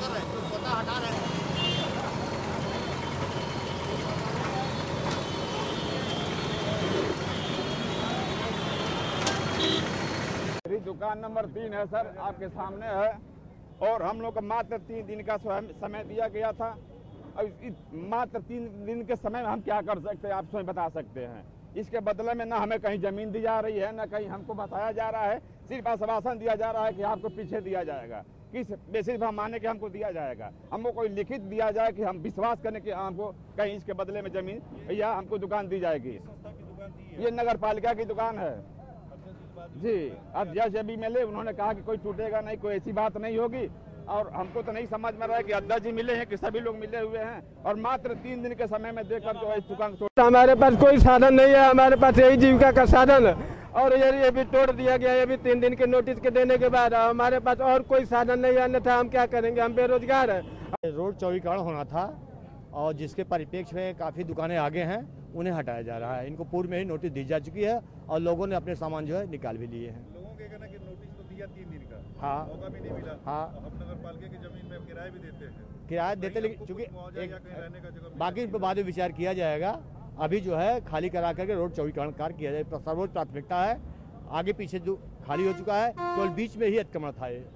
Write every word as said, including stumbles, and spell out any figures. कर रहे हैं, तो पता हटा रहे हैं। मेरी दुकान नंबर तीन है सर, आपके सामने है, और हम लोग को मात्र तीन दिन का समय दिया गया था। अब मात्र तीन दिन के समय में हम क्या कर सकते हैं, आप स्वयं बता सकते हैं। इसके बदले में ना हमें कहीं जमीन दी जा रही है, ना कहीं हमको बताया जा रहा है, सिर्फ आश्वासन दिया जा रहा है कि आपको पीछे दिया जाएगा। किस बेसिस हम माने कि हमको दिया जाएगा? हमको कोई लिखित दिया जाए कि हम विश्वास करें कि हमको कहीं इसके बदले में जमीन या हमको दुकान दी जाएगी। ये नगर पालिका की दुकान है जी। अध्यक्ष अभी मिले, उन्होंने कहा कि कोई टूटेगा नहीं, कोई ऐसी बात नहीं होगी। और हमको तो नहीं समझ में रहा है कि अध्यक्ष जी मिले हैं कि सभी लोग मिले हुए हैं, और मात्र तीन दिन के समय में देखकर तो इस दुकान को, हमारे पास कोई साधन नहीं है, हमारे पास यही जीविका का साधन है। और ये ये भी तोड़ दिया गया, ये भी तीन दिन के नोटिस के देने के बाद हमारे पास और कोई साधन नहीं है, अन्यथा हम क्या करेंगे, हम बेरोजगार है। रोड चौड़ीकरण होना था और जिसके परिप्रेक्ष्य में काफी दुकानें आगे हैं, उन्हें हटाया जा रहा है। इनको पूर्व में ही नोटिस दी जा चुकी है और लोगों ने अपने सामान जो है निकाल भी लिए हैं। लोगों के कहना कि नोटिस तो दिया तीन दिन का, हाँ, मौका भी नहीं मिला। हाँ, हम नगर पालिका की जमीन में किराया भी देते हैं, किराया देते, लेकिन चूंकि बाकी बाद में विचार किया जाएगा। अभी जो है खाली करा करके रोड चौड़ीकरण कार्य किया जाए, सर्वोच्च प्राथमिकता है। आगे पीछे जो खाली हो चुका है, केवल बीच में ही अतिक्रमण था।